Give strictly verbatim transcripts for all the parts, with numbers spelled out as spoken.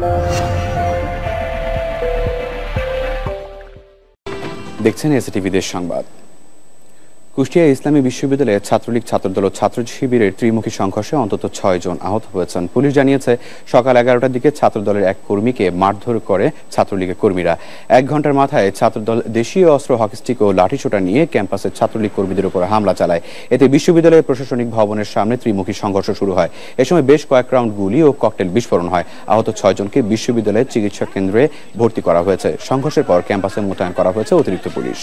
দেখছেন এসএটিভি দেশ সংবাদ। কুষ্টিয়া ইসলামী বিশ্ববিদ্যালয়ে ছাত্রলীগ ছাত্রদল ও ছাত্র শিবিরের ত্রিমুখী সংঘর্ষে অন্তত ছয় জন আহত হয়েছেন। পুলিশ জানিয়েছে, সকাল এগারোটার দিকে ছাত্রদলের এক কর্মীকে মারধর করে ছাত্রলীগের কর্মীরা। এক ঘন্টার মাথায় ছাত্রদল দেশীয় অস্ত্র, হকিস্টিক ও লাঠিচোটা নিয়ে ক্যাম্পাসের ছাত্রলীগ কর্মীদের উপর হামলা চালায়। এতে বিশ্ববিদ্যালয়ের প্রশাসনিক ভবনের সামনে ত্রিমুখী সংঘর্ষ শুরু হয়। এ সময় বেশ কয়েক রাউন্ড গুলি ও ককটেল বিস্ফোরণ হয়। আহত ছয় জনকে বিশ্ববিদ্যালয়ের চিকিৎসা কেন্দ্রে ভর্তি করা হয়েছে। সংঘর্ষের পর ক্যাম্পাসে মোতায়েন করা হয়েছে অতিরিক্ত পুলিশ।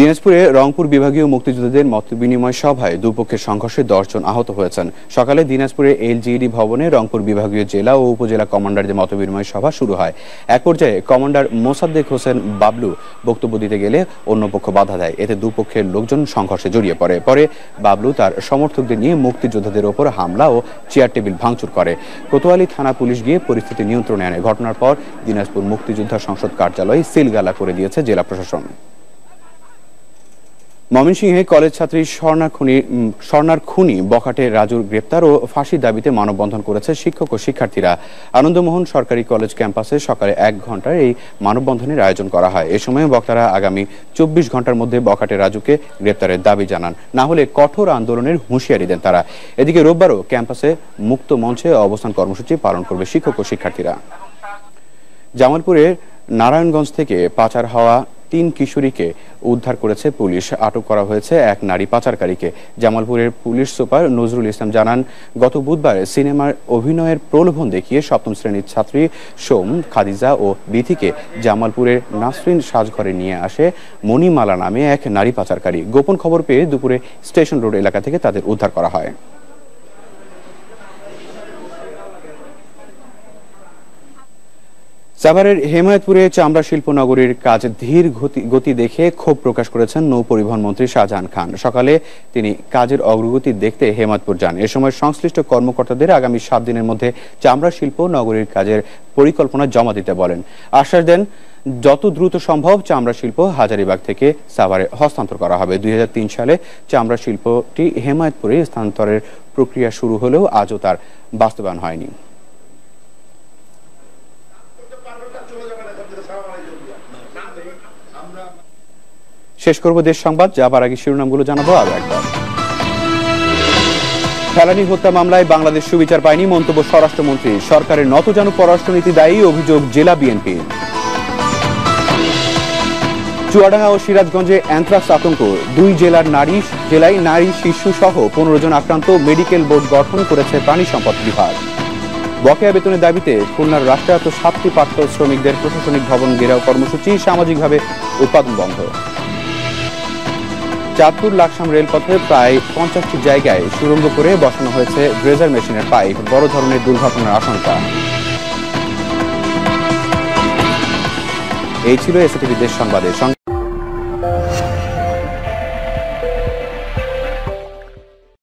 দিনাজপুরে রংপুর বিভাগীয় মুক্তিযোদ্ধাদের মতবিনিময় সভায় দুপক্ষের সংঘর্ষে দশ জন আহত হয়েছেন। সকালে দিনাজপুরে এলজিইডি ভবনে রংপুর বিভাগীয় জেলা ও উপজেলা কমান্ডারদের মতবিনিময় সভা শুরু হয়। এক পর্যায়ে কমান্ডার মোসাদ্দেক হোসেন বাবলু বক্তব্য দিতে গেলে অন্য পক্ষ বাধা দেয়। এতে দুপক্ষের লোকজন সংঘর্ষে জড়িয়ে পড়ে। পরে বাবলু তার সমর্থকদের নিয়ে মুক্তিযোদ্ধাদের ওপর হামলা ও চেয়ার টেবিল ভাঙচুর করে। কোতোয়ালি থানা পুলিশ গিয়ে পরিস্থিতি নিয়ন্ত্রণে আনে। ঘটনার পর দিনাজপুর মুক্তিযোদ্ধা সংসদ কার্যালয় সিলগালা করে দিয়েছে জেলা প্রশাসন। ময়মনসিংহে কলেজ ছাত্রী স্বর্ণার খুনি বখাটে রাজুর গ্রেপ্তার ও ফাঁসির দাবিতে মানববন্ধন করেছে শিক্ষক ও শিক্ষার্থীরা। আনন্দমোহন সরকারি কলেজ ক্যাম্পাসে সকালে এক ঘন্টার এই মানববন্ধনের আয়োজন করা হয়। এ সময় বক্তারা আগামী চব্বিশ ঘন্টার মধ্যে বখাটে রাজুকে গ্রেপ্তারের দাবি জানান, না হলে কঠোর আন্দোলনের হুঁশিয়ারি দেন তারা। এদিকে রোববারও ক্যাম্পাসে মুক্ত মঞ্চে অবস্থান কর্মসূচি পালন করবে শিক্ষক ও শিক্ষার্থীরা। জামালপুরে নারায়ণগঞ্জ থেকে পাচার হওয়া তিন কিশোরীকে উদ্ধার করেছে পুলিশ। আটক করা হয়েছে এক নারী পাচারকারীকে। জামালপুরের পুলিশ সুপার নজরুল ইসলাম জানান, গত বুধবার সিনেমার অভিনয়ের প্রলোভন দেখিয়ে সপ্তম শ্রেণীর ছাত্রী সোম, খাদিজা ও বিথিকে জামালপুরের নাসরিন সাজঘরে নিয়ে আসে মণিমালা নামে এক নারী পাচারকারী। গোপন খবর পেয়ে দুপুরে স্টেশন রোড এলাকা থেকে তাদের উদ্ধার করা হয়। সাভারের হেমায়তপুরে চামড়া শিল্প নগরীর কাজ ধীর গতি দেখে ক্ষোভ প্রকাশ করেছেন নৌ পরিবহন মন্ত্রী শাহজাহান খান। সকালে তিনি কাজের অগ্রগতি দেখতে হেমায়তপুর যান। এ সময় সংশ্লিষ্ট কর্মকর্তাদের আগামী সাত দিনের মধ্যে চামড়া শিল্প নগরীর কাজের পরিকল্পনা জমা দিতে বলেন। আশ্বাস দেন, যত দ্রুত সম্ভব চামড়া শিল্প হাজারীবাগ থেকে সাভারে হস্তান্তর করা হবে। দুই হাজার তিন সালে চামড়া শিল্পটি হেমায়তপুরে স্থানান্তরের প্রক্রিয়া শুরু হলেও আজও তার বাস্তবায়ন হয়নি। শেষ করব দেশ সংবাদ। যাবার আগে শিরোনামগুলো জানাবো আরো একবার। ফেলানী হত্যা মামলায় বাংলাদেশ সুবিচার পায়নি, মন্তব্য স্বরাষ্ট্রমন্ত্রী। সরকারের নতজানু পররাষ্ট্রনীতি দায়ী, অভিযোগ জেলা বিএনপি। চুয়াডাঙ্গা ও সিরাজগঞ্জে অ্যানথ্রাক্স আতঙ্ক, দুই জেলার নারী জেলায় নারী শিশু সহ পনেরো জন আক্রান্ত, মেডিকেল বোর্ড গঠন করেছে প্রাণী সম্পদ বিভাগ। বকেয়া বেতনের দাবিতে খুলনার রাষ্ট্রায়ত্ত সাতটি পাত্র শ্রমিকদের প্রশাসনিক ভবন ঘেরাও কর্মসূচি, সামাজিকভাবে উৎপাদন বন্ধ। চাঁদপুর লাকসাম রেলপথে প্রায় পঞ্চাশটি জায়গায় সুড়ঙ্গ করে বসানো হয়েছে ড্রেজার মেশিনের পাইপ, বড় ধরনের দুর্ঘটনার আশঙ্কা। এই ছিল এসএটিভি দেশ সংবাদের।